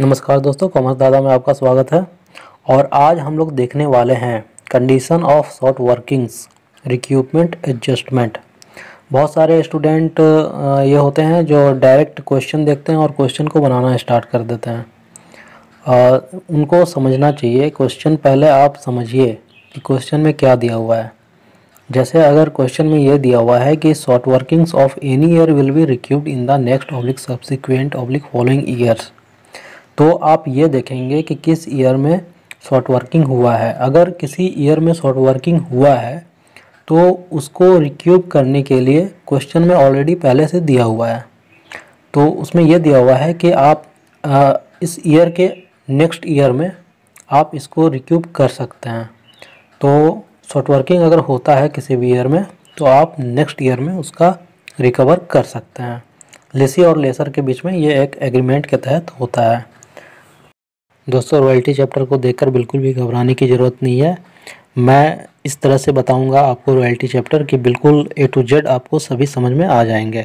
नमस्कार दोस्तों, कॉमर्स दादा में आपका स्वागत है। और आज हम लोग देखने वाले हैं condition of short workings recruitment adjustment. बहुत सारे स्टूडेंट ये होते हैं जो डायरेक्ट क्वेश्चन देखते हैं और क्वेश्चन को बनाना स्टार्ट कर देते हैं। उनको समझना चाहिए क्वेश्चन, पहले आप समझिए कि क्वेश्चन में क्या दिया हुआ है। जैसे अगर क्वेश्चन में ये दिया हुआ है कि short workings of any year will be recruit in the next oblique subsequent oblique following years, तो आप ये देखेंगे कि किस ईयर में शॉर्ट वर्किंग हुआ है। अगर किसी ईयर में शॉर्ट वर्किंग हुआ है तो उसको रिक्रूट करने के लिए क्वेश्चन में ऑलरेडी पहले से दिया हुआ है। तो उसमें यह दिया हुआ है कि आप इस ईयर के नेक्स्ट ईयर में आप इसको रिक्रूट कर सकते हैं। तो शॉर्ट वर्किंग अगर होता है किसी भी ईयर में तो आप नेक्स्ट ईयर में उसका रिकवर कर सकते हैं। लेसी और लेसर के बीच में ये एक एग्रीमेंट के तहत होता है। दोस्तों, रॉयल्टी चैप्टर को देखकर बिल्कुल भी घबराने की ज़रूरत नहीं है। मैं इस तरह से बताऊंगा आपको रॉयल्टी चैप्टर कि बिल्कुल A to Z आपको सभी समझ में आ जाएंगे।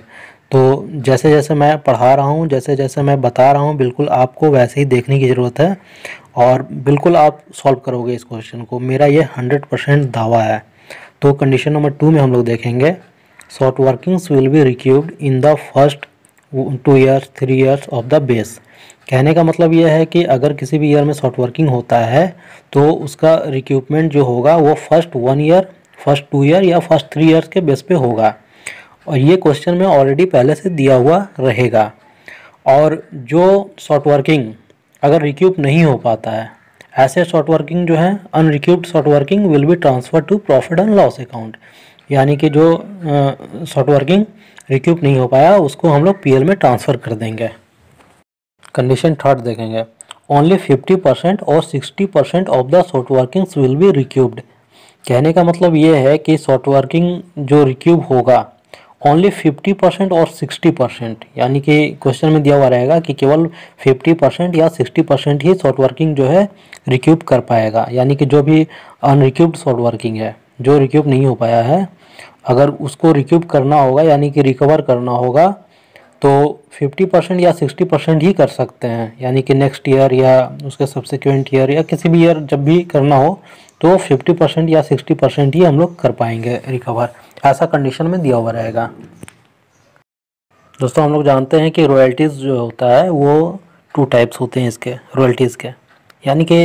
तो जैसे जैसे मैं पढ़ा रहा हूँ, जैसे जैसे मैं बता रहा हूँ, बिल्कुल आपको वैसे ही देखने की ज़रूरत है और बिल्कुल आप सॉल्व करोगे इस क्वेश्चन को। मेरा ये 100% दावा है। तो कंडीशन नंबर 2 में हम लोग देखेंगे short workings will be recruit in the first 2 years 3 years of the base. कहने का मतलब यह है कि अगर किसी भी ईयर में शॉर्ट वर्किंग होता है तो उसका रिक्रूटमेंट जो होगा वो फर्स्ट 1 year फर्स्ट 2 year या फर्स्ट 3 years के बेस पे होगा। और ये क्वेश्चन में ऑलरेडी पहले से दिया हुआ रहेगा। और जो शॉर्ट वर्किंग अगर रिक्रूट नहीं हो पाता है, ऐसे शॉर्ट वर्किंग जो है unrecruit short working will be transfer to profit and loss account. यानी कि जो शॉर्ट वर्किंग रिक्रूट नहीं हो पाया उसको हम लोग PL में ट्रांसफ़र कर देंगे। कंडीशन 3 देखेंगे, ओनली 50% और 60% of the short workings will be recruit. कहने का मतलब ये है कि शॉर्ट वर्किंग जो रिक्रूट होगा ओनली 50% और 60%, यानी कि क्वेश्चन में दिया हुआ रहेगा कि केवल 50% या 60% ही शॉर्ट वर्किंग जो है रिक्रूट कर पाएगा। यानी कि जो भी अनरिक्रूट शॉर्ट वर्किंग है, जो रिक्रूट नहीं हो पाया है, अगर उसको रिक्रूट करना होगा यानी कि रिकवर करना होगा तो 50% या 60% ही कर सकते हैं। यानी कि नेक्स्ट ईयर या उसके सब्सिक्वेंट ईयर या किसी भी ईयर जब भी करना हो तो 50% या 60% ही हम लोग कर पाएंगे रिकवर। ऐसा कंडीशन में दिया हुआ रहेगा। दोस्तों, हम लोग जानते हैं कि रॉयल्टीज़ जो होता है वो 2 टाइप्स होते हैं इसके रॉयल्टीज़ के। यानी कि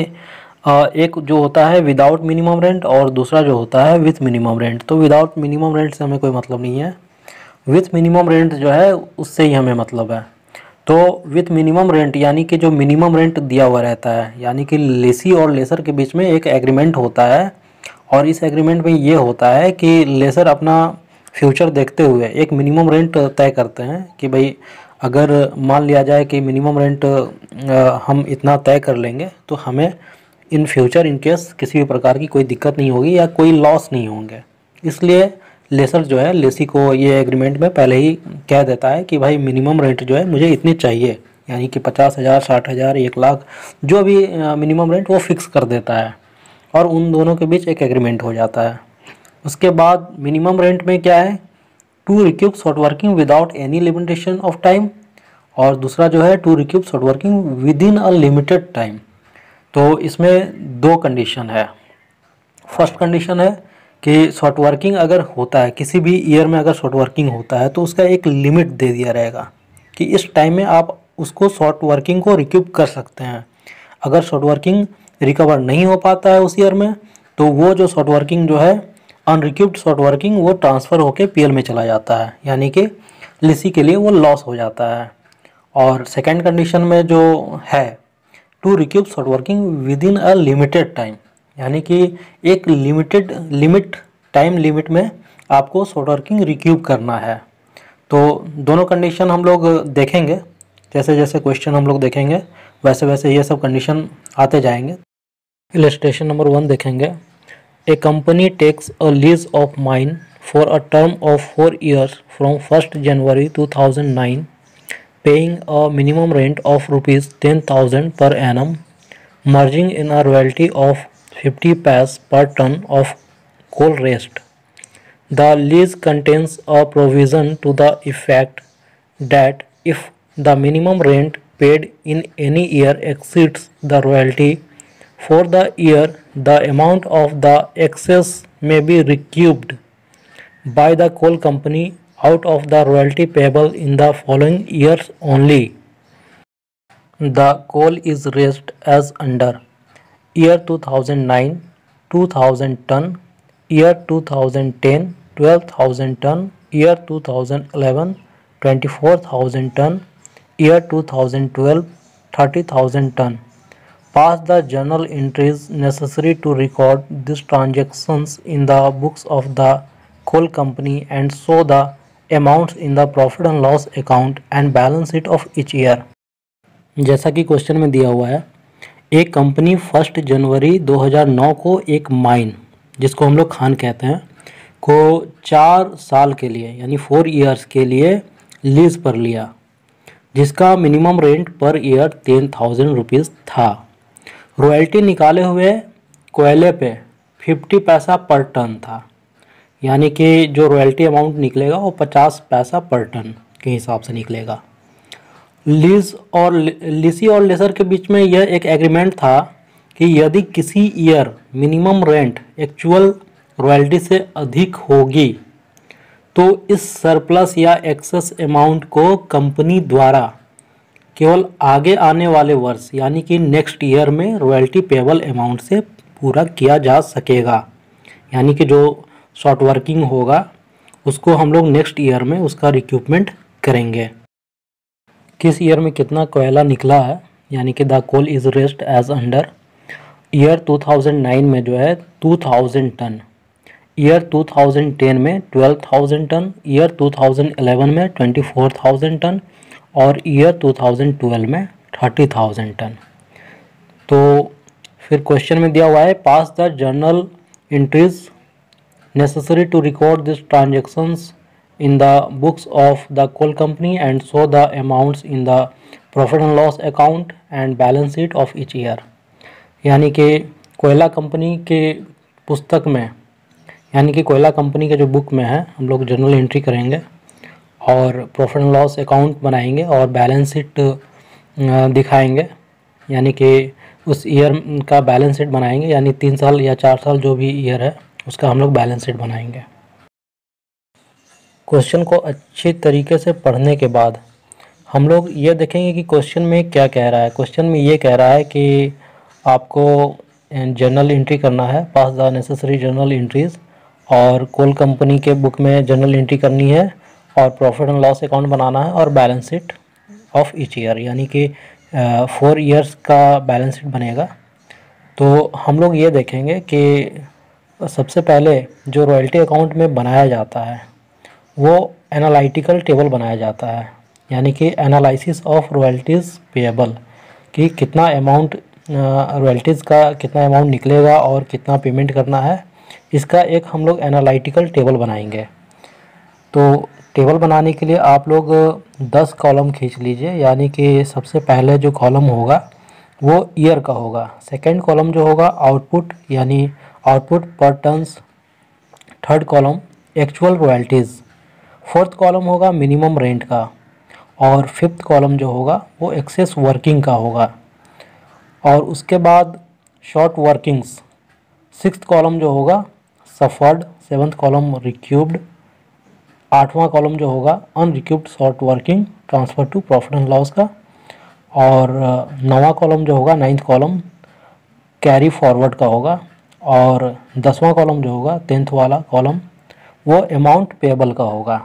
एक जो होता है विदाउट मिनिमम रेंट और दूसरा जो होता है विथ मिनिमम रेंट। तो विदाउट मिनिमम रेंट से हमें कोई मतलब नहीं है, विथ मिनिमम रेंट जो है उससे ही हमें मतलब है। तो विथ मिनिमम रेंट यानी कि जो मिनिमम रेंट दिया हुआ रहता है, यानी कि लेसी और लेसर के बीच में एक एग्रीमेंट होता है। और इस एग्रीमेंट में ये होता है कि लेसर अपना फ्यूचर देखते हुए एक मिनिमम रेंट तय करते हैं कि भाई अगर मान लिया जाए कि मिनिमम रेंट हम इतना तय कर लेंगे तो हमें इन फ्यूचर इन केस किसी भी प्रकार की कोई दिक्कत नहीं होगी या कोई लॉस नहीं होंगे। इसलिए लेसर जो है लेसी को ये एग्रीमेंट में पहले ही कह देता है कि भाई मिनिमम रेंट जो है मुझे इतने चाहिए, यानी कि 50,000 60,000 1,00,000 जो भी मिनिमम रेंट वो फिक्स कर देता है। और उन दोनों के बीच एक एग्रीमेंट हो जाता है। उसके बाद मिनिमम रेंट में क्या है, to recruit short working without any limitation of time, और दूसरा जो है to recruit short working within a limited time. तो इसमें 2 कंडीशन है। फर्स्ट कंडीशन है कि शॉर्ट वर्किंग अगर होता है किसी भी ईयर में, अगर शॉर्ट वर्किंग होता है तो उसका एक लिमिट दे दिया रहेगा कि इस टाइम में आप उसको शॉर्ट वर्किंग को रिक्यूब कर सकते हैं। अगर शॉर्ट वर्किंग रिकवर नहीं हो पाता है उस ईयर में तो वो जो शॉर्ट वर्किंग जो है अनरिक्यूब्ड शॉर्ट वर्किंग वो ट्रांसफ़र होकर PL में चला जाता है, यानी कि लेसी के लिए वो लॉस हो जाता है। और सेकेंड कंडीशन में जो है to recoup short working within a limited time, यानी कि एक लिमिटेड टाइम लिमिट में आपको शॉर्ट वर्किंग रिक्यूब करना है। तो दोनों कंडीशन हम लोग देखेंगे। जैसे जैसे क्वेश्चन हम लोग देखेंगे वैसे वैसे ये सब कंडीशन आते जाएंगे। इलस्ट्रेशन नंबर 1 देखेंगे, a company takes a lease of mine for a term of 4 years from 1 January 2009 paying a minimum rent of ₹10,000 per annum, merging in a royalty of 50 paise per ton of coal rest. The lease contains a provision to the effect that if the minimum rent paid in any year exceeds the royalty for the year, the amount of the excess may be recouped by the coal company out of the royalty payable in the following years only. The coal is raised as under: year 2009 2000 ton, year 2010 12,000 ton, year 2011 24,000 ton, year 2012 30,000 ton. Pass the journal entries necessary to record these transactions in the books of the coal company and show the amounts in the profit and loss account and balance sheet of each year. जैसा कि question में दिया हुआ है, एक company 1 जनवरी 2009 को एक mine, जिसको हम लोग खान कहते हैं, को 4 साल के लिए यानी 4 ईयर्स के लिए लीज पर लिया, जिसका minimum rent per year 10,000 rupees था। रॉयल्टी निकाले हुए कोयले पे 50 पैसा पर टन था, यानी कि जो रॉयल्टी अमाउंट निकलेगा वो 50 पैसा पर टन के हिसाब से निकलेगा। लीज और लीसी और लेसर के बीच में यह एक एग्रीमेंट था कि यदि किसी year minimum rent actual royalty से अधिक होगी तो इस सरप्लस या एक्सेस अमाउंट को कंपनी द्वारा केवल आगे आने वाले वर्ष यानी कि नेक्स्ट ईयर में रॉयल्टी पेबल अमाउंट से पूरा किया जा सकेगा, यानी कि जो शॉर्ट वर्किंग होगा उसको हम लोग नेक्स्ट ईयर में उसका रिक्यूपमेंट करेंगे। किस ईयर में कितना कोयला निकला है, यानी कि the coal is raised as under: year 2009 में जो है 2000 टन, ईयर 2010 में 12,000 टन, ईयर 2011 में 24,000 टन और ईयर 2012 में 30,000 टन। तो फिर क्वेश्चन में दिया हुआ है, pass the journal entries necessary to record this transactions in the books of the coal company and show the amounts in the profit and loss account and balance sheet of each year. यानी कि कोयला company के पुस्तक में, यानी कि कोयला company के जो बुक में है, हम लोग जर्नल एंट्री करेंगे और प्रॉफिट एंड लॉस अकाउंट बनाएंगे और बैलेंस शीट दिखाएंगे, यानी कि उस ईयर का बैलेंस शीट बनाएंगे, यानी 3 साल या 4 साल जो भी ईयर है उसका हम लोग बैलेंस शीट बनाएंगे। क्वेश्चन को अच्छे तरीके से पढ़ने के बाद हम लोग ये देखेंगे कि क्वेश्चन में क्या कह रहा है। क्वेश्चन में ये कह रहा है कि आपको जर्नल एंट्री करना है, pass the necessary journal entries, और कोल कंपनी के बुक में जर्नल एंट्री करनी है और प्रॉफिट एंड लॉस अकाउंट बनाना है और balance sheet of each year, यानी कि 4 ईयर्स का बैलेंस शीट बनेगा। तो हम लोग ये देखेंगे कि सबसे पहले जो रॉयल्टी अकाउंट में बनाया जाता है वो एनालिटिकल टेबल बनाया जाता है, यानी कि एनालिसिस ऑफ रॉयल्टीज़ पेएबल, कि कितना अमाउंट रॉयल्टीज़ का कितना अमाउंट निकलेगा और कितना पेमेंट करना है, इसका एक हम लोग एनालिटिकल टेबल बनाएंगे। तो टेबल बनाने के लिए आप लोग 10 कॉलम खींच लीजिए, यानी कि सबसे पहले जो कॉलम होगा वो ईयर का होगा, सेकंड कॉलम जो होगा आउटपुट यानी आउटपुट पर tons, third column actual royalties, fourth column होगा मिनिमम रेंट का और फिफ्थ कॉलम जो होगा वो एक्सेस वर्किंग का होगा, और उसके बाद शॉर्ट वर्किंग्स, सिक्स्थ कॉलम जो होगा सफर्ड, सेवन्थ कॉलम रिक्यूब्ड, 8वां कॉलम जो होगा unrecouped short working transfer to profit and loss का, और 9वां कॉलम जो होगा, 9th कॉलम कैरी फॉरवर्ड का होगा, और 10वां कॉलम जो होगा 10th वाला कॉलम वो अमाउंट पेबल का होगा।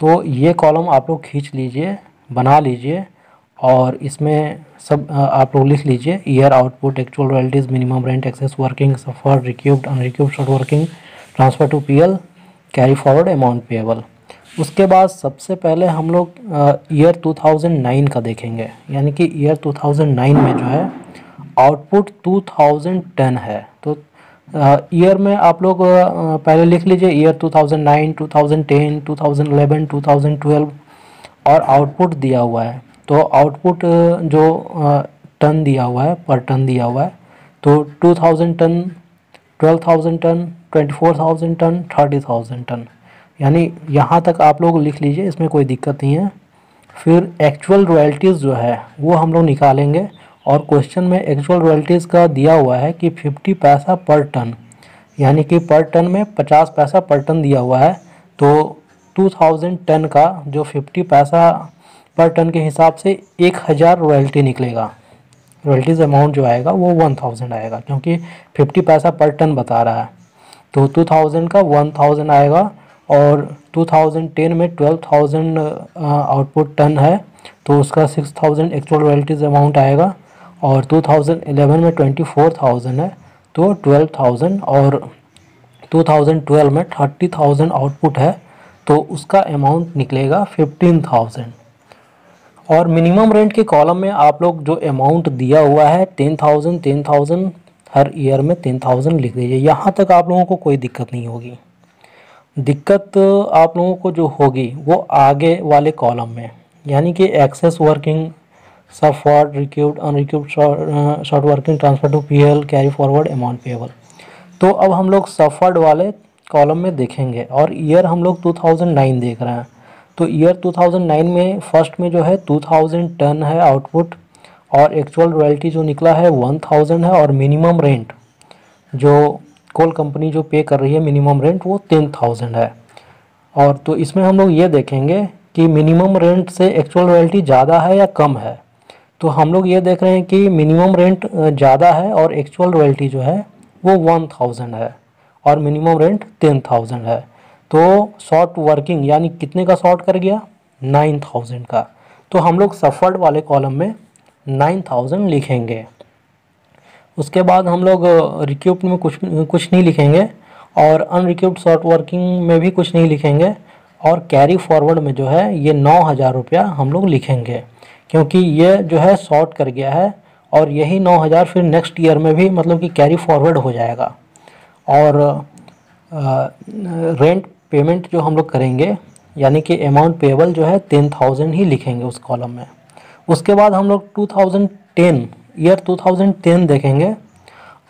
तो ये कॉलम आप लोग खींच लीजिए, बना लीजिए और इसमें सब आप लोग लिख लीजिए: year, output, actual royalties, minimum rent, excess working, suffer, recouped, unrecouped, short working, transfer to PL, carry forward, amount payable. उसके बाद सबसे पहले हम लोग ईयर 2009 का देखेंगे, यानी कि ईयर 2009 में जो है आउटपुट 2010 है, तो ईयर में आप लोग पहले लिख लीजिए ईयर 2009, 2010, 2011, 2012 और आउटपुट दिया हुआ है, तो आउटपुट जो टन दिया हुआ है, पर टन दिया हुआ है, तो 2000 टन, 12,000 टन, 24,000 टन, 30,000 टन, यानी यहाँ तक आप लोग लिख लीजिए, इसमें कोई दिक्कत नहीं है। फिर एक्चुअल रॉयल्टीज़ जो है वो हम लोग निकालेंगे और क्वेश्चन में एक्चुअल रॉयल्टीज़ का दिया हुआ है कि 50 पैसा पर टन, यानी कि पर टन में 50 पैसा पर टन दिया हुआ है। तो 2000 टन का जो 50 पैसा पर टन के हिसाब से 1000 रॉयल्टी निकलेगा। रॉयल्टीज़ अमाउंट जो आएगा वो 1000 आएगा क्योंकि 50 पैसा पर टन बता रहा है। तो 2000 का 1000 आएगा और 2010 में 12000 आउटपुट टन है तो उसका 6000 एक्चुअल रॉयल्टीज़ अमाउंट आएगा और 2011 में 24000 है तो 12000 और 2012 में 30000 आउटपुट है तो उसका अमाउंट निकलेगा 15000। और मिनिमम रेंट के कॉलम में आप लोग जो अमाउंट दिया हुआ है 10000 हर ईयर में 10000 लिख दीजिए। यहाँ तक आप लोगों को कोई दिक्कत नहीं होगी। दिक्कत आप लोगों को जो होगी वो आगे वाले कॉलम में, यानी कि excess working, suffered, recouped, unrecouped, short working, transfer to PL, carry forward, amount payable. तो अब हम लोग सब फॉर्ड वाले कॉलम में देखेंगे और ईयर हम लोग 2009 देख रहे हैं। तो ईयर 2009 में फर्स्ट में जो है 2000 टन है आउटपुट और एक्चुअल रॉयल्टी जो निकला है 1000 है और मिनिमम रेंट जो कोल कंपनी जो पे कर रही है मिनिमम रेंट वो 10000 है। और तो इसमें हम लोग ये देखेंगे कि मिनिमम रेंट से एक्चुअल रॉयल्टी ज़्यादा है या कम है। तो हम लोग ये देख रहे हैं कि मिनिमम रेंट ज़्यादा है और एक्चुअल रॉयल्टी जो है वो 1000 है और मिनिमम रेंट 10000 है। तो शॉर्ट वर्किंग यानी कितने का शॉर्ट कर गया, 9000 का। तो हम लोग सफर्ड वाले कॉलम में 9000 लिखेंगे। उसके बाद हम लोग रिक्यूप्ड में कुछ नहीं लिखेंगे और अनरिक्यूप्ड शॉर्ट वर्किंग में भी कुछ नहीं लिखेंगे और कैरी फॉरवर्ड में जो है ये 9000 रुपया हम लोग लिखेंगे क्योंकि ये जो है शॉर्ट कर गया है और यही 9000 फिर नेक्स्ट ईयर में भी मतलब कि कैरी फॉरवर्ड हो जाएगा। और रेंट पेमेंट जो हम लोग करेंगे यानी कि अमाउंट पेएबल जो है 10000 ही लिखेंगे उस कॉलम में। उसके बाद हम लोग 2010 ईयर 2010 देखेंगे।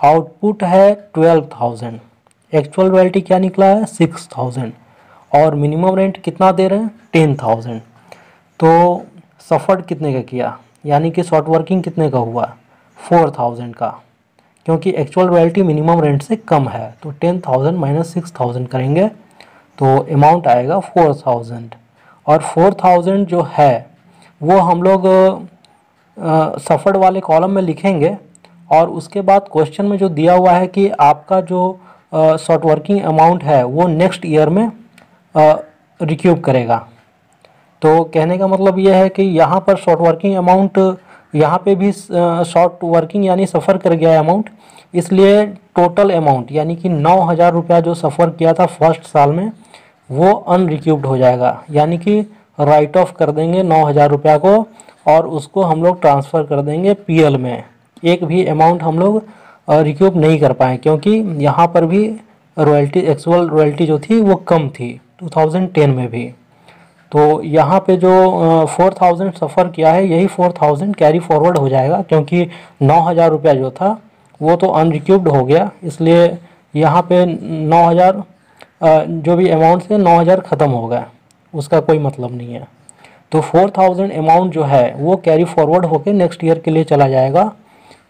आउटपुट है 12000, एक्चुअल रॉयल्टी क्या निकला है 6000 और मिनिमम रेंट कितना दे रहे हैं 10000। तो सफर्ड कितने का किया यानी कि शॉर्ट वर्किंग कितने का हुआ 4000 का क्योंकि एक्चुअल रॉयल्टी मिनिमम रेंट से कम है। तो 10000 माइनस 6000 करेंगे तो अमाउंट आएगा 4000 और 4000 जो है वो हम लोग सफर्ड वाले कॉलम में लिखेंगे। और उसके बाद क्वेश्चन में जो दिया हुआ है कि आपका जो शॉर्ट वर्किंग अमाउंट है वो नेक्स्ट ईयर में रिक्यूब करेगा। तो कहने का मतलब यह है कि यहाँ पर शॉर्ट वर्किंग अमाउंट यहाँ पे भी शॉर्ट वर्किंग यानी सफ़र कर गया है अमाउंट, इसलिए टोटल अमाउंट यानी कि 9000 रुपया जो सफ़र किया था फर्स्ट साल में वो अनरिक्यूब्ड हो जाएगा यानी कि राइट ऑफ कर देंगे 9000 रुपया को और उसको हम लोग ट्रांसफ़र कर देंगे पीएल में। एक भी अमाउंट हम लोग रिक्यूब नहीं कर पाए क्योंकि यहाँ पर भी रॉयल्टी एक्चुअल रॉयल्टी जो थी वो कम थी 2010 में भी। तो यहाँ पे जो 4000 सफ़र किया है यही 4000 कैरी फॉरवर्ड हो जाएगा क्योंकि 9000 रुपया जो था वो तो अनरिक्यूब्ड हो गया, इसलिए यहाँ पे 9000 जो भी अमाउंट से 9000 ख़त्म हो गया, उसका कोई मतलब नहीं है। तो 4000 अमाउंट जो है वो कैरी फॉरवर्ड होके नेक्स्ट ईयर के लिए चला जाएगा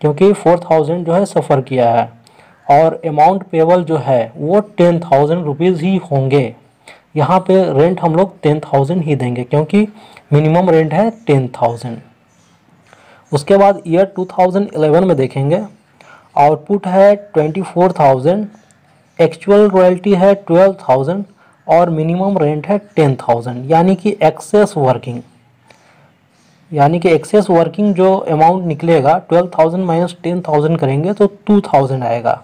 क्योंकि 4000 जो है सफ़र किया है। और अमाउंट पेबल जो है वो 10000 रुपीज़ ही होंगे। यहाँ पे रेंट हम लोग 10000 ही देंगे क्योंकि मिनिमम रेंट है 10000। उसके बाद ईयर 2011 में देखेंगे। आउटपुट है 24000, एक्चुअल रॉयल्टी है 12000 और मिनिमम रेंट है 10000 यानी कि एक्सेस वर्किंग जो अमाउंट निकलेगा 12000 माइनस 10000 करेंगे तो 2000 आएगा।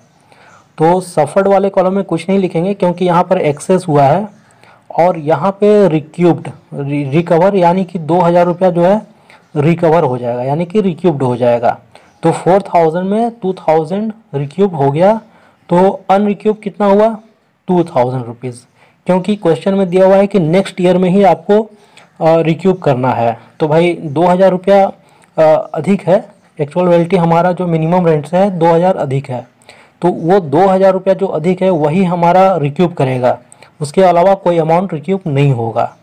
तो सफर्ड वाले कॉलम में कुछ नहीं लिखेंगे क्योंकि यहाँ पर एक्सेस हुआ है और यहाँ पे रिक्यूब्ड रिकवर यानी कि 2000 रुपया जो है रिकवर हो जाएगा यानी कि रिक्यूब्ड हो जाएगा। तो 4000 में 2000 रिक्यूब हो गया तो अनरिक्यूब कितना हुआ 2000 रुपीज़ क्योंकि क्वेश्चन में दिया हुआ है कि नेक्स्ट ईयर में ही आपको रिक्यूब करना है। तो भाई 2000 रुपया अधिक है, एक्चुअल रॉयल्टी हमारा जो मिनिमम रेंट से है 2000 अधिक है तो वो 2000 रुपया जो अधिक है वही हमारा रिक्यूब करेगा, उसके अलावा कोई अमाउंट रिक्यूब नहीं होगा।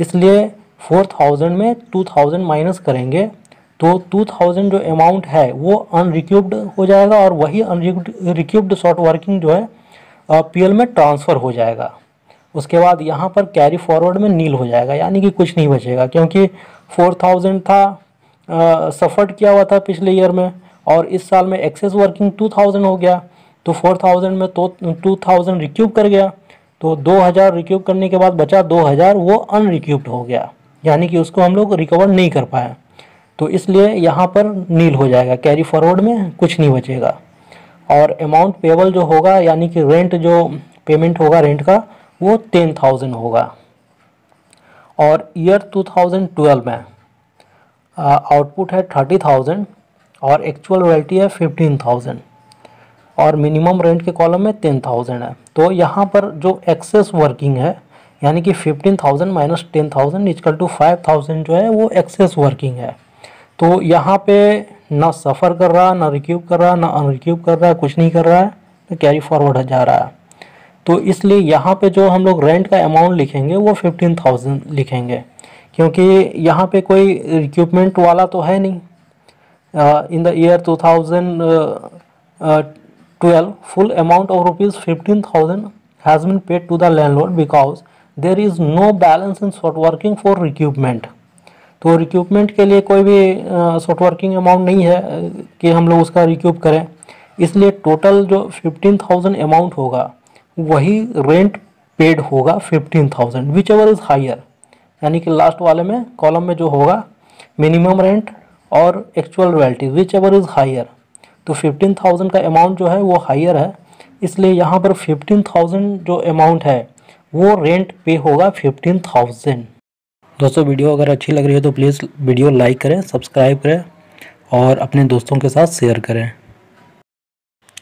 इसलिए 4000 में 2000 माइनस करेंगे तो 2000 जो अमाउंट है वो अनरिक्यूब्ड हो जाएगा और वही अनरिक्यूब्ड शॉर्ट वर्किंग जो है पीएल में ट्रांसफ़र हो जाएगा। उसके बाद यहाँ पर कैरी फॉरवर्ड में नील हो जाएगा, यानी कि कुछ नहीं बचेगा, क्योंकि 4000 था सफर्ड किया हुआ था पिछले ईयर में और इस साल में एक्सेस वर्किंग 2000 हो गया तो 4000 में तो 2000 रिक्यूब कर गया तो 2000 रिक्यूब करने के बाद बचा 2000, वो अनरिक्यूब्ड हो गया, यानी कि उसको हम लोग रिकवर नहीं कर पाए, तो इसलिए यहाँ पर नील हो जाएगा, कैरी फॉरवर्ड में कुछ नहीं बचेगा। और अमाउंट पेबल जो होगा यानी कि रेंट जो पेमेंट होगा रेंट का वो 10,000 होगा। और ईयर 2012 में आउटपुट है 30,000 और एक्चुअल रॉयल्टी है 15,000 और मिनिमम रेंट के कॉलम में 10,000 है। तो यहाँ पर जो एक्सेस वर्किंग है यानी कि 15,000 माइनस 10,000 इजकल टू 5,000 जो है वो एक्सेस वर्किंग है। तो यहाँ पे ना सफ़र कर रहा, ना रिक्यूब कर रहा, ना अनरिक्यूब कर रहा, कुछ नहीं कर रहा है, तो कैरी फॉरवर्ड जा रहा है। तो इसलिए यहाँ पे जो हम लोग रेंट का अमाउंट लिखेंगे वो 15,000 लिखेंगे, क्योंकि यहाँ पे कोई रिक्यूपमेंट वाला तो है नहीं। In the year 2012 full amount of rupees 15,000 has been paid to the landlord because there is no balance in short working for recoupment. तो रिक्यूपमेंट के लिए कोई भी शॉर्ट वर्किंग अमाउंट नहीं है कि हम लोग उसका रिक्यूप करें, इसलिए टोटल जो 15,000 अमाउंट होगा वही रेंट पेड होगा 15,000 विच एवर इज़ हायर, यानी कि लास्ट वाले में कॉलम में जो होगा मिनिमम रेंट और actual royalty whichever is higher. तो 15,000 का अमाउंट जो है वो हायर है, इसलिए यहाँ पर 15,000 जो अमाउंट है वो रेंट पे होगा 15,000। दोस्तों वीडियो अगर अच्छी लग रही है तो प्लीज़ वीडियो लाइक करें, सब्सक्राइब करें और अपने दोस्तों के साथ शेयर करें।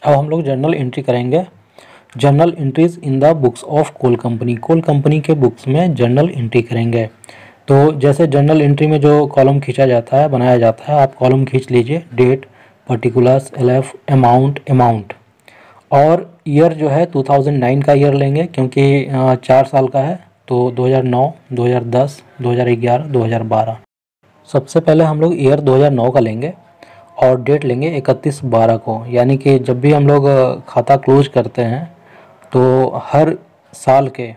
अब हम लोग जर्नल एंट्री करेंगे, journal entries in the books of coal company. Coal company के बुक्स में जर्नल एंट्री करेंगे। तो जैसे जर्नल एंट्री में जो कॉलम खींचा जाता है बनाया जाता है, आप कॉलम खींच लीजिए, डेट, पर्टिकुलर्स, एलएफ, अमाउंट और ईयर जो है 2009 का ईयर लेंगे क्योंकि 4 साल का है, तो 2009, 2010, 2011, 2012। सबसे पहले हम लोग ईयर 2009 का लेंगे और डेट लेंगे 31/12 को, यानी कि जब भी हम लोग खाता क्लोज करते हैं तो हर साल के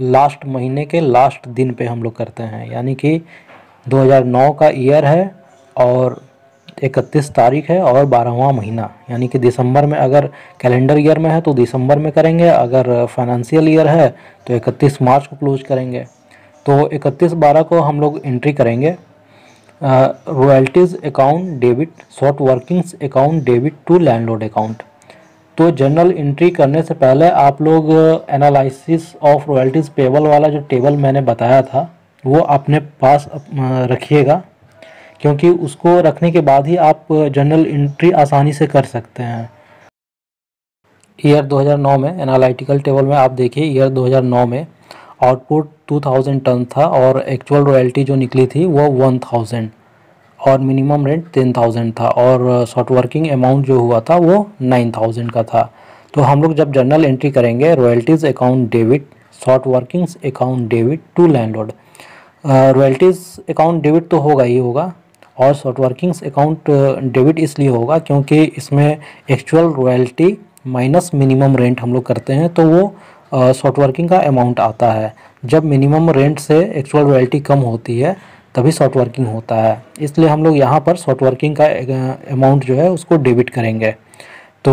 लास्ट महीने के लास्ट दिन पे हम लोग करते हैं, यानी कि 2009 का ईयर है और 31 तारीख है और 12वां महीना, यानी कि दिसंबर में, अगर कैलेंडर ईयर में है तो दिसंबर में करेंगे, अगर फाइनेंशियल ईयर है तो 31 मार्च को क्लोज करेंगे। तो 31/12 को हम लोग एंट्री करेंगे। Royalties account debit, short workings account debit to landlord account. तो जर्नल एंट्री करने से पहले आप लोग एनालिसिस ऑफ रॉयल्टीज़ पेबल वाला जो टेबल मैंने बताया था वो अपने पास रखिएगा, क्योंकि उसको रखने के बाद ही आप जर्नल एंट्री आसानी से कर सकते हैं। ईयर 2009 में एनालिटिकल टेबल में आप देखिए, ईयर 2009 में आउटपुट 2000 टन था और एक्चुअल रॉयल्टी जो निकली थी वो 1000 और मिनिमम रेंट 10,000 था और शॉर्ट वर्किंग अमाउंट जो हुआ था वो 9,000 का था। तो हम लोग जब जर्नल एंट्री करेंगे royalties account debit, short workings account debit to landlord. Royalties account debit तो होगा ही होगा और शॉर्ट वर्किंग्स अकाउंट डेबिट इसलिए होगा क्योंकि इसमें actual royalty minus minimum rent हम लोग करते हैं तो वो शॉर्ट वर्किंग का अमाउंट आता है। जब मिनिमम रेंट से एक्चुअल रॉयल्टी कम होती है तभी शॉर्ट वर्किंग होता है, इसलिए हम लोग यहाँ पर शॉर्ट वर्किंग का अमाउंट जो है उसको डेबिट करेंगे। तो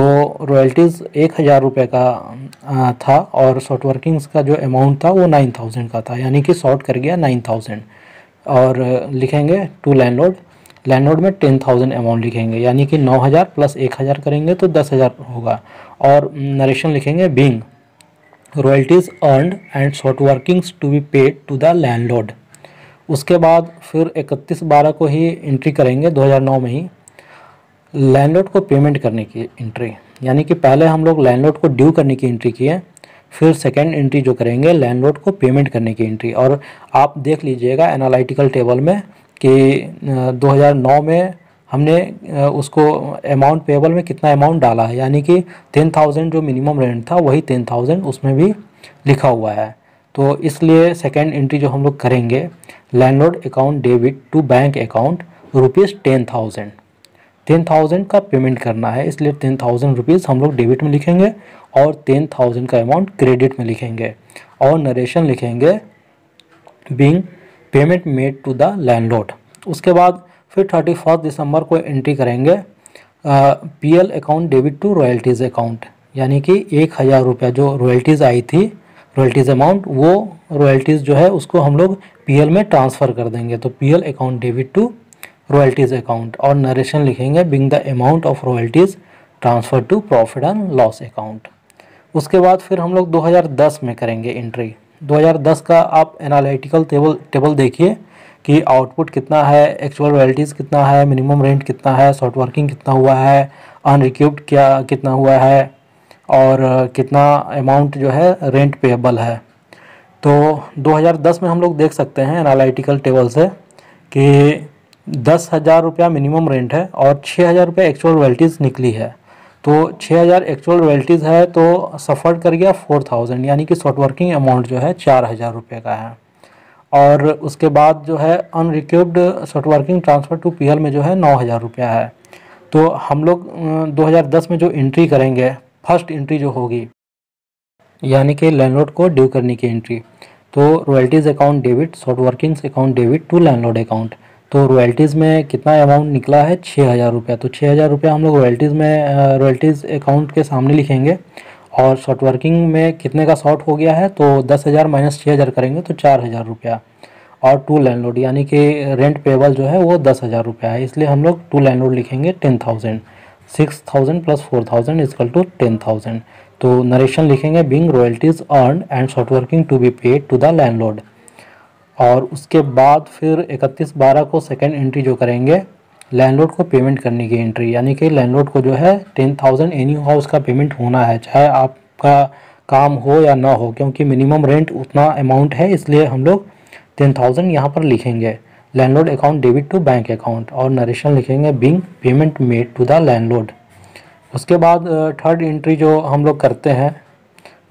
रॉयल्टीज़ 1,000 रुपये का था और शॉर्ट वर्किंग्स का जो अमाउंट था वो 9,000 का था, यानी कि शॉर्ट कर गया 9,000 और लिखेंगे टू लैंडलॉर्ड। लैंडलॉर्ड में 10,000 अमाउंट लिखेंगे, यानी कि 9,000 प्लस 1,000 करेंगे तो 10,000 होगा। और नरेशन लिखेंगे being royalties earned and short workings to be paid to the landlord. उसके बाद फिर 31/12 को ही एंट्री करेंगे, 2009 में ही, लैंडलॉर्ड को पेमेंट करने की एंट्री, यानी कि पहले हम लोग लैंडलॉर्ड को ड्यू करने की एंट्री किए, फिर सेकेंड एंट्री जो करेंगे लैंडलॉर्ड को पेमेंट करने की एंट्री। और आप देख लीजिएगा एनालिटिकल टेबल में कि 2009 में हमने उसको अमाउंट पेबल में कितना अमाउंट डाला है, यानी कि 10,000 जो मिनिमम रेंट था वही 10,000 उसमें भी लिखा हुआ है। तो इसलिए सेकेंड एंट्री जो हम लोग करेंगे landlord account debit to bank account rupees 10,000 का पेमेंट करना है, इसलिए 10,000 रुपीज़ हम लोग डेबिट में लिखेंगे और 10,000 का अमाउंट क्रेडिट में लिखेंगे और नरेशन लिखेंगे being payment made to the landlord. उसके बाद फिर 31 दिसंबर को एंट्री करेंगे PL account debit to royalties account, यानी कि 1,000 रुपया जो रॉयल्टीज़ आई थी रॉयल्टीज़ अमाउंट वो रॉयल्टीज़ जो है उसको हम लोग पीएल में ट्रांसफ़र कर देंगे। तो PL account debit to royalties account और नरेशन लिखेंगे being the amount of royalties transfer to profit and loss account. उसके बाद फिर हम लोग 2010 में करेंगे एंट्री। 2010 का आप एनालिटिकल टेबल देखिए कि आउटपुट कितना है, एक्चुअल रॉयल्टीज़ कितना है, मिनिमम रेंट कितना है, शॉर्ट वर्किंग कितना हुआ है, अनरिक्यूब्ड क्या कितना हुआ है और कितना अमाउंट जो है रेंट पेएबल है। तो 2010 में हम लोग देख सकते हैं एनालिटिकल टेबल से कि 10,000 रुपया मिनिमम रेंट है और 6,000 रुपया एक्चुअल रॉयल्टीज़ निकली है। तो 6,000 एक्चुअल रॉयल्टीज़ है तो सफ़र्ड कर गया 4,000, यानी कि शॉर्ट वर्किंग अमाउंट जो है 4,000 रुपये का है। और उसके बाद जो है unrecouped short working transfer to PL में जो है 9,000 रुपया है। तो हम लोग 2010 में जो एंट्री करेंगे फर्स्ट एंट्री जो होगी यानी कि लैंडलॉर्ड को ड्यू करने की एंट्री, तो royalties account debit short workings account debit to landlord account. तो रॉयल्टीज़ में कितना अमाउंट निकला है 6,000 रुपया, तो 6,000 रुपया हम लोग रॉयल्टीज़ में रॉयल्टीज़ अकाउंट के सामने लिखेंगे। और शॉर्ट वर्किंग में कितने का शॉर्ट हो गया है तो 10,000 माइनस 6,000 करेंगे तो 4,000 रुपया और टू लैंडलॉर्ड यानी कि रेंट पेबल जो है वो 10,000 रुपया है, इसलिए हम लोग टू लैंडलॉर्ड लिखेंगे 10,000। 6,000 प्लस 4,000 इजकल टू 10,000। तो नरेशन लिखेंगे being royalties earn and short working to be paid to the landlord. और उसके बाद फिर 31/12 को सेकेंड एंट्री जो करेंगे लैंडलॉर्ड को पेमेंट करने की एंट्री, यानी कि लैंडलॉर्ड को जो है 10,000 एनी हाउस का पेमेंट होना है चाहे आपका काम हो या ना हो, क्योंकि मिनिमम रेंट उतना अमाउंट है इसलिए हम लोग 10,000 यहाँ पर लिखेंगे। Landlord account debit to bank account और नरेशन लिखेंगे being payment made to the landlord. उसके बाद थर्ड एंट्री जो हम लोग करते हैं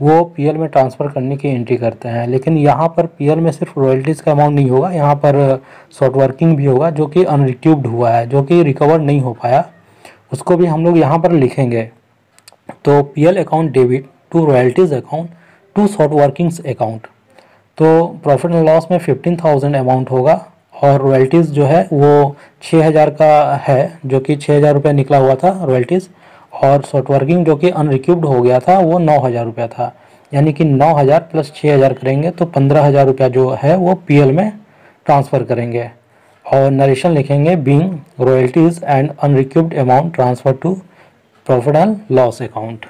वो पीएल में ट्रांसफ़र करने की एंट्री करते हैं, लेकिन यहाँ पर पीएल में सिर्फ रॉयल्टीज़ का अमाउंट नहीं होगा, यहाँ पर शॉर्ट वर्किंग भी होगा जो कि अनरिक्यूब्ड हुआ है जो कि रिकवर नहीं हो पाया, उसको भी हम लोग यहाँ पर लिखेंगे। तो PL account debit to royalties account to short workings account. तो प्रॉफिट एंड लॉस में 15,000 अमाउंट होगा और रॉयल्टीज़ जो है वो 6,000 का है जो कि 6,000 रुपया निकला हुआ था रॉयल्टीज़, और शॉर्ट वर्किंग जो कि अनरिक्यूब्ड हो गया था वो 9,000 रुपया था, यानी कि 9,000 प्लस 6,000 करेंगे तो 15,000 रुपया जो है वो पीएल में ट्रांसफ़र करेंगे। और नरेशन लिखेंगे being royalties and unrecouped amount transfer to profit and loss account.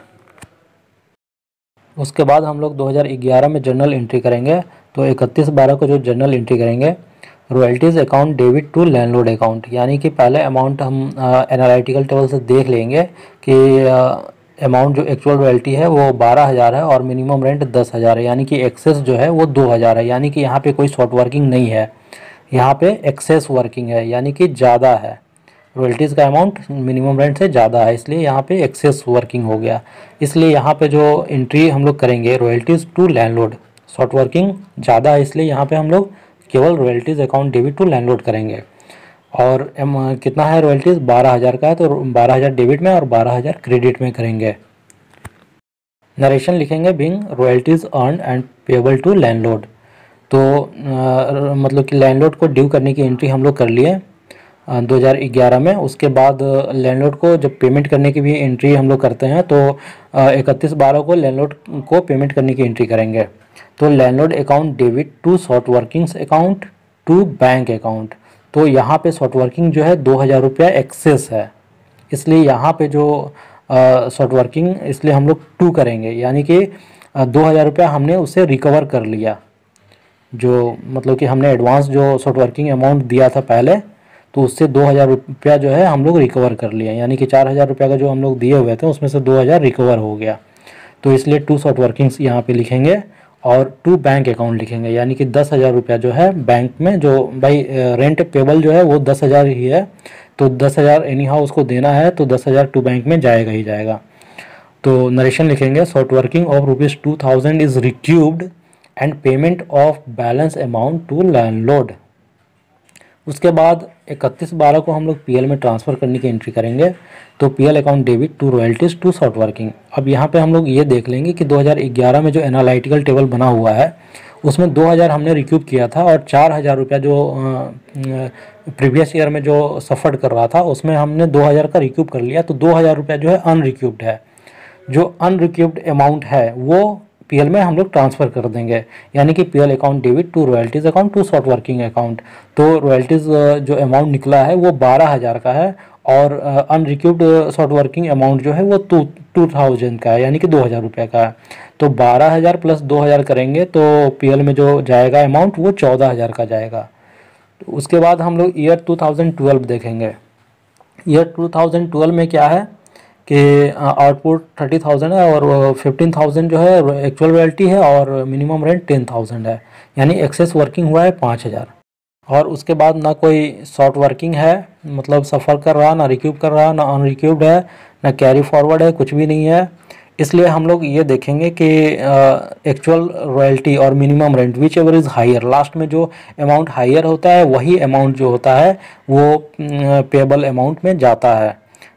उसके बाद हम लोग 2011 में जर्नल एंट्री करेंगे। तो 31/12 को जो जर्नल एंट्री करेंगे royalties account debit to landlord account, यानी कि पहले अमाउंट हम एनालिटिकल टेबल से देख लेंगे कि अमाउंट जो एक्चुअल रॉयल्टी है वो 12,000 है और मिनिमम रेंट 10,000 है, यानी कि एक्सेस जो है वो 2,000 है, यानी कि यहाँ पे कोई शॉर्ट वर्किंग नहीं है, यहाँ पे एक्सेस वर्किंग है यानी कि ज़्यादा है, रॉयल्टीज़ का अमाउंट मिनिमम रेंट से ज़्यादा है इसलिए यहाँ पे एक्सेस वर्किंग हो गया। इसलिए यहाँ पे जो एंट्री हम लोग करेंगे royalties to landlord short working ज़्यादा है इसलिए यहाँ पे हम लोग केवल royalties account debit to landlord करेंगे। और कितना है रॉयल्टीज़ 12,000 का है तो 12,000 डेबिट में और 12,000 क्रेडिट में करेंगे। नरेशन लिखेंगे being royalties earn and payable to landlord. तो मतलब कि लैंडलॉर्ड को ड्यू करने की एंट्री हम लोग कर लिए 2011 में। उसके बाद लैंडलॉर्ड को जब पेमेंट करने की भी एंट्री हम लोग करते हैं तो 31/12 को लैंडलॉर्ड को पेमेंट करने की एंट्री करेंगे। तो landlord account debit to short workings account to bank account. तो यहाँ पे शॉर्ट वर्किंग जो है 2,000 रुपया एक्सेस है इसलिए यहाँ पे जो शॉर्ट वर्किंग इसलिए हम लोग टू करेंगे, यानी कि 2,000 रुपया हमने उसे रिकवर कर लिया जो मतलब कि हमने एडवांस जो शॉर्ट वर्किंग अमाउंट दिया था पहले तो उससे 2,000 रुपया जो है हम लोग रिकवर कर लिया, यानी कि 4,000 रुपया का जो हम लोग दिए हुए थे उसमें से 2,000 रिकवर हो गया। तो इसलिए टू शॉर्ट वर्किंग्स यहाँ पे लिखेंगे और टू बैंक अकाउंट लिखेंगे, यानी कि 10,000 रुपया जो है बैंक में जो भाई रेंट पेबल जो है वो 10,000 ही है तो 10,000 एनी हाउ उसको देना है तो 10,000 टू बैंक में जाएगा ही जाएगा। तो नरेशन लिखेंगे short working of rupees 2,000 is recouped and payment of balance amount to landlord. उसके बाद 31/12 को हम लोग पीएल में ट्रांसफ़र करने की एंट्री करेंगे, तो PL account debit to royalties to short working. अब यहाँ पे हम लोग ये देख लेंगे कि 2011 में जो एनालिटिकल टेबल बना हुआ है उसमें 2000 हमने रिक्यूब किया था और 4000 रुपया जो प्रीवियस ईयर में जो सफ़र कर रहा था उसमें हमने 2000 का रिक्यूब कर लिया, तो 2000 रुपया जो है अनरिक्यूब्ड है। जो अनरिक्यूब्ड अमाउंट है वो पीएल में हम लोग ट्रांसफ़र कर देंगे, यानी कि PL account debit to royalties account to short working account. तो रॉयल्टीज़ जो अमाउंट निकला है वो 12000 का है और अनरिक्यूब्ड शॉर्ट वर्किंग अमाउंट जो है वो 2000 का है, यानी कि 2000 रुपये का है। तो 12000 प्लस 2000 करेंगे तो पीएल में जो जाएगा अमाउंट वो 14000 का जाएगा। तो उसके बाद हम लोग ईयर 2012 देखेंगे। ईयर 2012 में क्या है कि आउटपुट 30,000 है और 15,000 जो है एक्चुअल रॉयल्टी है और मिनिमम रेंट 10,000 है, यानी एक्सेस वर्किंग हुआ है 5,000। और उसके बाद ना कोई शॉर्ट वर्किंग है, मतलब सफ़र कर रहा, ना रिक्यूब कर रहा, ना अनरिक्यूब्ड है, ना कैरी फॉरवर्ड है, कुछ भी नहीं है। इसलिए हम लोग ये देखेंगे कि एक्चुअल रॉयल्टी और minimum rent whichever is higher, last में जो अमाउंट हायर होता है वही अमाउंट जो होता है वो पेबल अमाउंट में जाता है,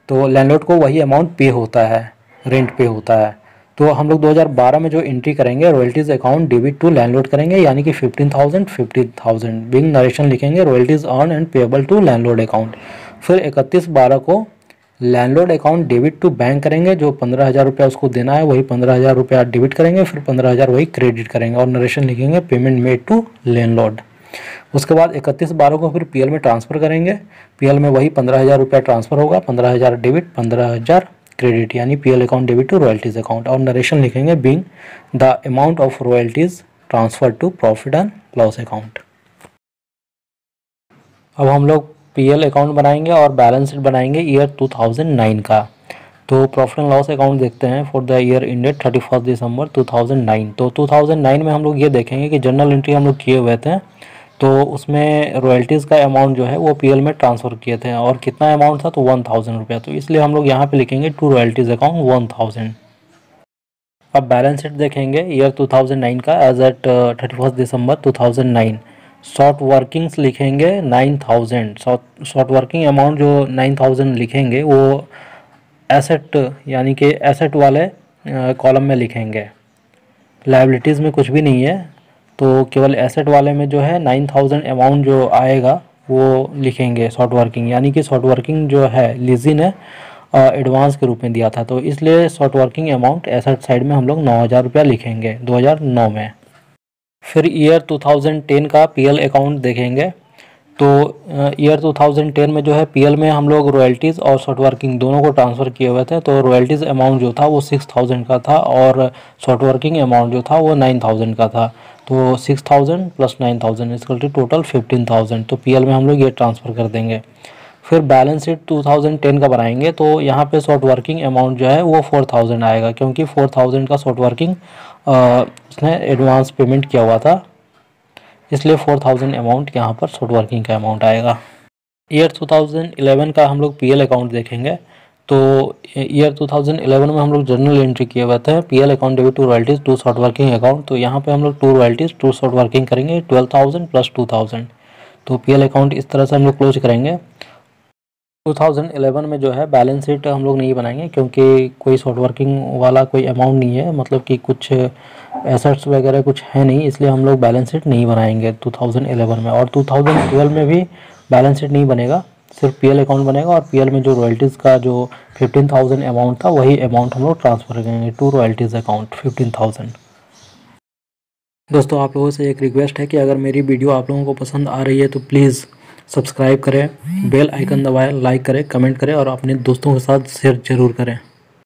तो लैंडलॉर्ड को वही अमाउंट पे होता है, रेंट पे होता है। तो हम लोग 2012 में जो एंट्री करेंगे royalties account debit to landlord करेंगे, यानी कि 15,000 बिंग नरेशन लिखेंगे, royalties earn and payable to landlord account. फिर 31/12 को landlord account debit to bank करेंगे, जो 15,000 रुपया उसको देना है वही 15,000 रुपया डेबिट करेंगे, फिर 15,000 वही क्रेडिट करेंगे और नरेशन लिखेंगे पेमेंट मेड टू लैंडलॉर्ड। उसके बाद 31/12 को फिर पीएल में ट्रांसफ़र करेंगे, पीएल में वही 15,000 रुपया ट्रांसफ़र होगा, 15,000 डेबिट 15,000 क्रेडिट, यानी PL account debit to royalties account और नरेशन लिखेंगे being the amount of royalties transfer to profit and loss account. अब हम लोग पीएल अकाउंट बनाएंगे और बैलेंस शीट बनाएंगे ईयर 2009 का। तो प्रॉफिट एंड लॉस अकाउंट देखते हैं फॉर द ईयर इंडेड 31 दिसंबर 2009। तो 2009 में हम लोग ये देखेंगे कि जनरल एंट्री हम लोग किए हुए थे, तो उसमें रॉयल्टीज़ का अमाउंट जो है वो पीएल में ट्रांसफ़र किए थे और कितना अमाउंट था, तो 1000 रुपया। तो इसलिए हम लोग यहाँ पे लिखेंगे टू रॉयल्टीज़ अकाउंट 1000। अब बैलेंस शीट देखेंगे ईयर 2009 का एज एट 31 दिसंबर 2009। शॉर्ट वर्किंग्स लिखेंगे 9000, शॉर्ट वर्किंग अमाउंट जो 9000 लिखेंगे वो एसेट, यानी कि एसेट वाले कॉलम में लिखेंगे, लायबिलिटीज़ में कुछ भी नहीं है, तो केवल एसेट वाले में जो है 9000 अमाउंट जो आएगा वो लिखेंगे शॉर्ट वर्किंग, यानी कि शॉर्ट वर्किंग जो है लीजी ने एडवांस के रूप में दिया था, तो इसलिए short working amount asset side में हम लोग 9000 रुपया लिखेंगे 2009 में। फिर ईयर 2010 का पीएल अकाउंट देखेंगे। तो ईयर 2010 में जो है पीएल में हम लोग रॉयल्टीज़ और शॉर्ट वर्किंग दोनों को ट्रांसफ़र किए हुए थे, तो रॉयल्टीज़ अमाउंट जो था वो 6000 का था और शॉर्ट वर्किंग अमाउंट जो था वो 9000 का था, तो 6000 प्लस 9000 इक्वल टू टोटल 15000। तो पीएल में हम लोग ये ट्रांसफ़र कर देंगे। फिर बैलेंस शीट 2010 का बनाएंगे, तो यहाँ पे शॉर्ट वर्किंग अमाउंट जो है वो 4000 आएगा, क्योंकि 4000 का शॉर्ट वर्किंग उसने एडवांस पेमेंट किया हुआ था, इसलिए 4000 अमाउंट यहाँ पर शॉर्ट वर्किंग का अमाउंट आएगा। ईयर 2011 का हम लोग पीएल अकाउंट देखेंगे। तो ईयर 2011 में हम लोग जर्नल एंट्री किए हुए थे PL account debit to royalties to short working account. तो यहाँ पे हम लोग to royalties to short working करेंगे 12000 प्लस 2000। तो पीएल अकाउंट इस तरह से हम लोग क्लोज करेंगे। 2011 में जो है बैलेंस शीट हम लोग नहीं बनाएंगे, क्योंकि कोई शॉर्ट वर्किंग वाला कोई अमाउंट नहीं है, मतलब कि कुछ एसेट्स वगैरह कुछ है नहीं, इसलिए हम लोग बैलेंस शीट नहीं बनाएंगे 2011 में। और 2012 में भी बैलेंस शीट नहीं बनेगा, सिर्फ पीएल अकाउंट बनेगा और पीएल में जो रॉयल्टीज़ का जो 15000 अमाउंट था वही अमाउंट हम लोग ट्रांसफ़र करेंगे टू रॉयल्टीज़ अकाउंट 15000। दोस्तों, आप लोगों से एक रिक्वेस्ट है कि अगर मेरी वीडियो आप लोगों को पसंद आ रही है तो प्लीज़ सब्सक्राइब करें, बेल आइकन दबाएं, लाइक करें, कमेंट करें और अपने दोस्तों के साथ शेयर ज़रूर करें।